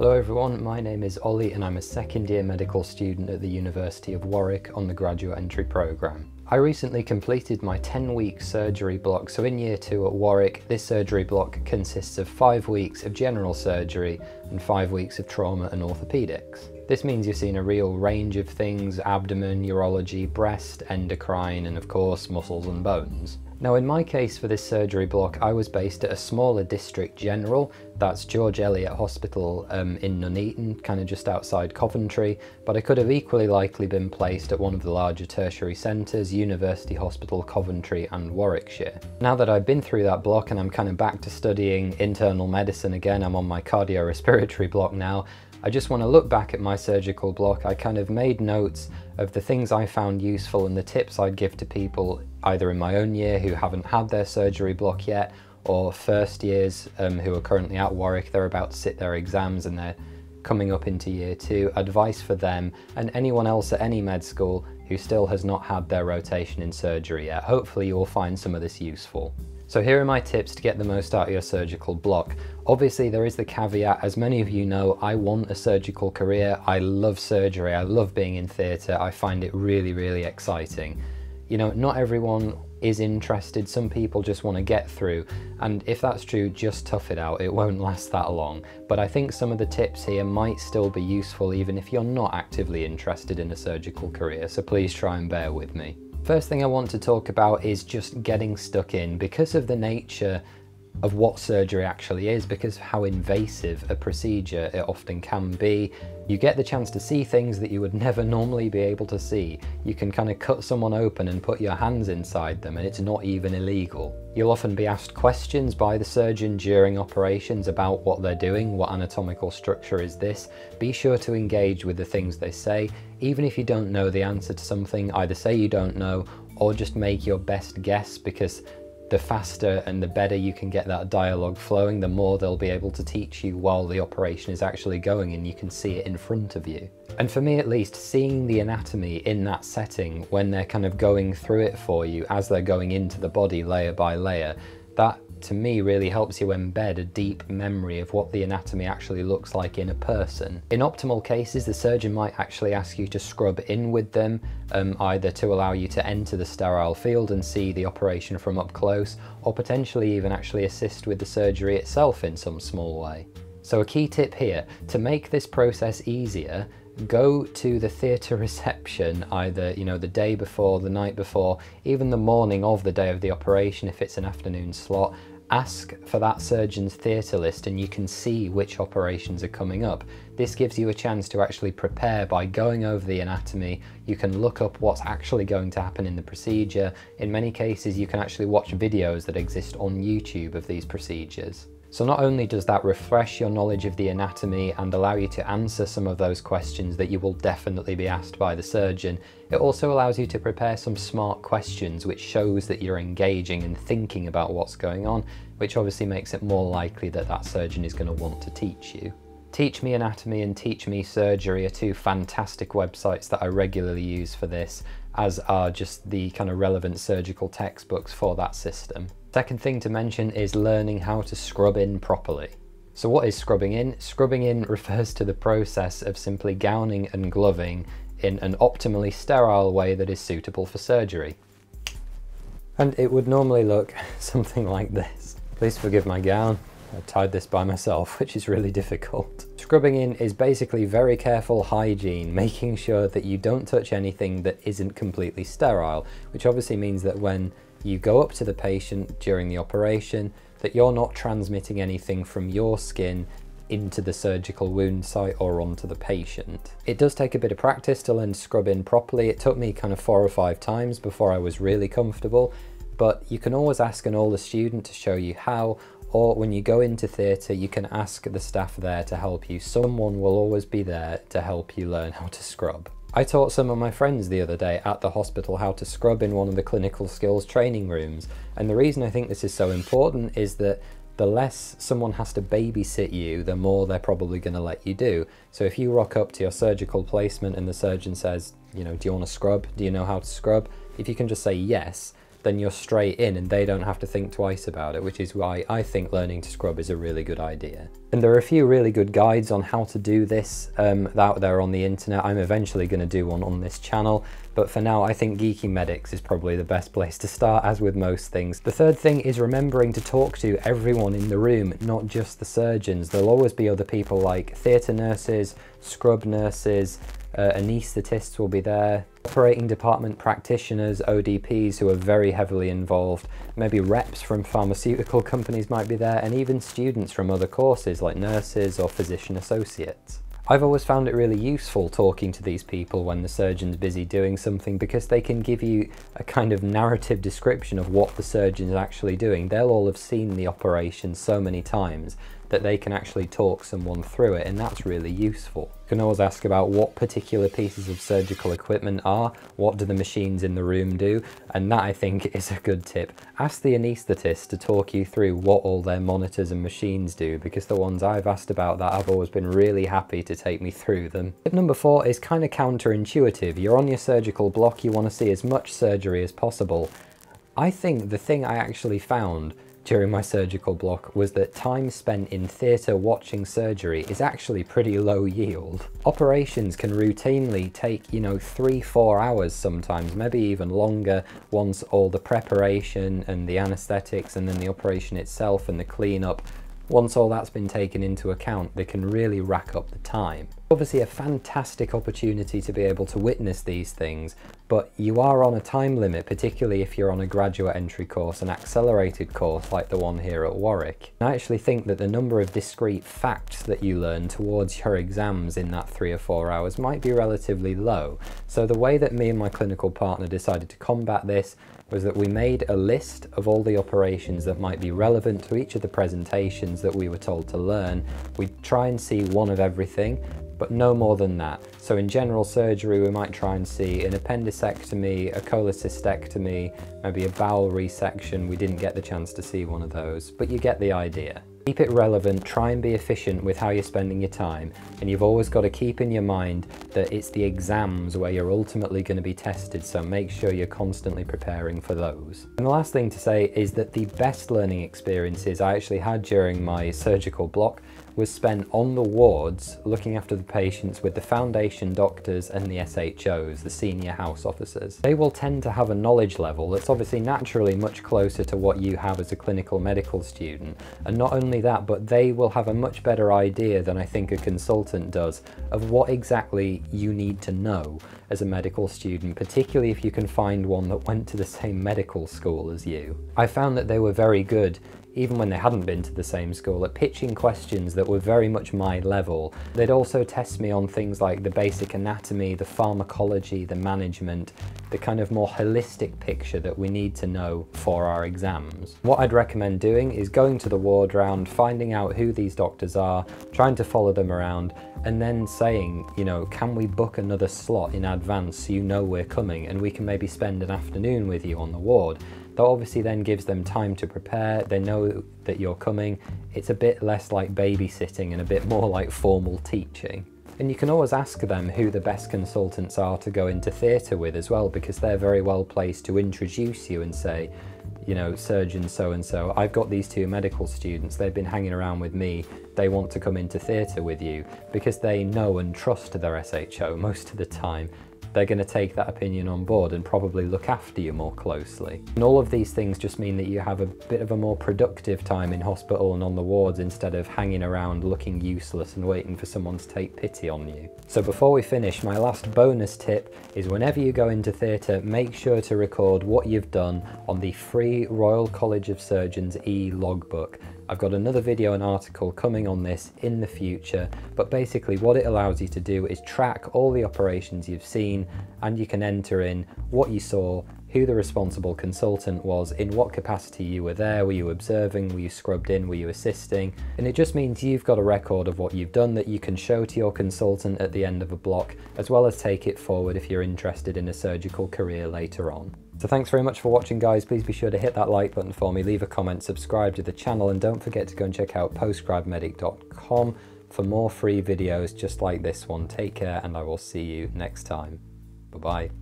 Hello everyone, my name is Ollie and I'm a second year medical student at the University of Warwick on the Graduate Entry Programme. I recently completed my 10-week surgery block, so in year 2 at Warwick, this surgery block consists of 5 weeks of general surgery and 5 weeks of trauma and orthopaedics. This means you've seen a real range of things: abdomen, urology, breast, endocrine, and of course muscles and bones. Now in my case for this surgery block, I was based at a smaller district general, that's George Eliot Hospital in Nuneaton, kind of just outside Coventry, but I could have equally likely been placed at one of the larger tertiary centres, University Hospital Coventry and Warwickshire. Now that I've been through that block and I'm kind of back to studying internal medicine again, I'm on my cardiorespiratory block now, I just want to look back at my surgical block. I kind of made notes of the things I found useful and the tips I'd give to people either in my own year who haven't had their surgery block yet, or first years who are currently at Warwick, they're about to sit their exams and they're coming up into year 2, advice for them and anyone else at any med school who still has not had their rotation in surgery yet. Hopefully you'll find some of this useful. So here are my tips to get the most out of your surgical block. Obviously there is the caveat, as many of you know, I want a surgical career. I love surgery, I love being in theatre, I find it really, really exciting. You know, not everyone is interested, some people just want to get through, and if that's true, just tough it out, it won't last that long. But I think some of the tips here might still be useful even if you're not actively interested in a surgical career, so please try and bear with me. First thing I want to talk about is just getting stuck in, because of the nature of what surgery actually is, because of how invasive a procedure it often can be. You get the chance to see things that you would never normally be able to see. You can kind of cut someone open and put your hands inside them, and it's not even illegal. You'll often be asked questions by the surgeon during operations about what they're doing, what anatomical structure is this. Be sure to engage with the things they say, even if you don't know the answer to something. Either say you don't know, or just make your best guess, because the faster and the better you can get that dialogue flowing, the more they'll be able to teach you while the operation is actually going and you can see it in front of you. And for me at least, seeing the anatomy in that setting when they're kind of going through it for you as they're going into the body layer by layer, that to me really helps you embed a deep memory of what the anatomy actually looks like in a person. In optimal cases, the surgeon might actually ask you to scrub in with them, either to allow you to enter the sterile field and see the operation from up close, or potentially even actually assist with the surgery itself in some small way. So a key tip here, to make this process easier, go to the theatre reception either, you know, the day before, the night before, even the morning of the day of the operation if it's an afternoon slot. Ask for that surgeon's theatre list and you can see which operations are coming up. This gives you a chance to actually prepare by going over the anatomy. You can look up what's actually going to happen in the procedure. In many cases, you can actually watch videos that exist on YouTube of these procedures. So not only does that refresh your knowledge of the anatomy and allow you to answer some of those questions that you will definitely be asked by the surgeon, it also allows you to prepare some smart questions, which shows that you're engaging and thinking about what's going on, which obviously makes it more likely that that surgeon is going to want to teach you. Teach Me Anatomy and Teach Me Surgery are two fantastic websites that I regularly use for this, as are just the kind of relevant surgical textbooks for that system. Second thing to mention is learning how to scrub in properly. So what is scrubbing in? Scrubbing in refers to the process of simply gowning and gloving in an optimally sterile way that is suitable for surgery. And it would normally look something like this. Please forgive my gown. I tied this by myself, which is really difficult. Scrubbing in is basically very careful hygiene, making sure that you don't touch anything that isn't completely sterile, which obviously means that when you go up to the patient during the operation, that you're not transmitting anything from your skin into the surgical wound site or onto the patient. It does take a bit of practice to learn to scrub in properly. It took me kind of 4 or 5 times before I was really comfortable, but you can always ask an older student to show you how, or when you go into theatre, you can ask the staff there to help you. Someone will always be there to help you learn how to scrub. I taught some of my friends the other day at the hospital how to scrub in one of the clinical skills training rooms. And the reason I think this is so important is that the less someone has to babysit you, the more they're probably going to let you do. So if you rock up to your surgical placement and the surgeon says, you know, do you want to scrub? Do you know how to scrub? If you can just say yes, then you're straight in and they don't have to think twice about it, which is why I think learning to scrub is a really good idea. And there are a few really good guides on how to do this out there on the internet. I'm eventually going to do one on this channel, but for now I think Geeky Medics is probably the best place to start, as with most things. The third thing is remembering to talk to everyone in the room, not just the surgeons. There'll always be other people like theatre nurses, scrub nurses, anaesthetists will be there, operating department practitioners, ODPs who are very heavily involved, maybe reps from pharmaceutical companies might be there, and even students from other courses like nurses or physician associates. I've always found it really useful talking to these people when the surgeon's busy doing something, because they can give you a kind of narrative description of what the surgeon's actually doing. They'll all have seen the operation so many times that they can actually talk someone through it, and that's really useful. You can always ask about what particular pieces of surgical equipment are, what do the machines in the room do, and that I think is a good tip. Ask the anaesthetist to talk you through what all their monitors and machines do, because the ones I've asked about that have always been really happy to take me through them. Tip number 4 is kind of counterintuitive. You're on your surgical block, you want to see as much surgery as possible. I think the thing I actually found during my surgical block was that time spent in theatre watching surgery is actually pretty low yield. Operations can routinely take, 3-4 hours sometimes, maybe even longer, once all the preparation and the anaesthetics and then the operation itself and the cleanup, once all that's been taken into account, they can really rack up the time. Obviously a fantastic opportunity to be able to witness these things, but you are on a time limit, particularly if you're on a graduate entry course, an accelerated course like the one here at Warwick. And I actually think that the number of discrete facts that you learn towards your exams in that 3 or 4 hours might be relatively low. So the way that me and my clinical partner decided to combat this was that we made a list of all the operations that might be relevant to each of the presentations that we were told to learn. We'd try and see one of everything, but no more than that. So in general surgery, we might try and see an appendicectomy, a cholecystectomy, maybe a bowel resection. We didn't get the chance to see one of those, but you get the idea. Keep it relevant, try and be efficient with how you're spending your time, and you've always got to keep in your mind that it's the exams where you're ultimately going to be tested, so make sure you're constantly preparing for those. And the last thing to say is that the best learning experiences I actually had during my surgical block was spent on the wards looking after the patients with the foundation doctors and the SHOs, the senior house officers. They will tend to have a knowledge level that's obviously naturally much closer to what you have as a clinical medical student, and not only that, but they will have a much better idea than I think a consultant does of what exactly you need to know as a medical student, particularly if you can find one that went to the same medical school as you. I found that they were very good, even when they hadn't been to the same school, at pitching questions that were very much my level. They'd also test me on things like the basic anatomy, the pharmacology, the management, the kind of more holistic picture that we need to know for our exams. What I'd recommend doing is going to the ward round, finding out who these doctors are, trying to follow them around, and then saying, can we book another slot in advance so you know we're coming and we can maybe spend an afternoon with you on the ward. That obviously then gives them time to prepare, they know that you're coming, it's a bit less like babysitting and a bit more like formal teaching. And you can always ask them who the best consultants are to go into theatre with as well, because they're very well placed to introduce you and say, surgeon so-and-so, I've got these 2 medical students, they've been hanging around with me, they want to come into theatre with you, because they know and trust their SHO most of the time. They're going to take that opinion on board and probably look after you more closely. And all of these things just mean that you have a bit of a more productive time in hospital and on the wards, instead of hanging around looking useless and waiting for someone to take pity on you. So before we finish, my last bonus tip is whenever you go into theatre, make sure to record what you've done on the free Royal College of Surgeons e-logbook. I've got another video and article coming on this in the future, but basically what it allows you to do is track all the operations you've seen, and you can enter in what you saw, who the responsible consultant was, in what capacity you were there, were you observing, were you scrubbed in, were you assisting, and it just means you've got a record of what you've done that you can show to your consultant at the end of a block, as well as take it forward if you're interested in a surgical career later on. So thanks very much for watching, guys. Please be sure to hit that like button for me, leave a comment, subscribe to the channel, and don't forget to go and check out postgradmedic.com for more free videos just like this one. Take care, and I will see you next time. Bye-bye.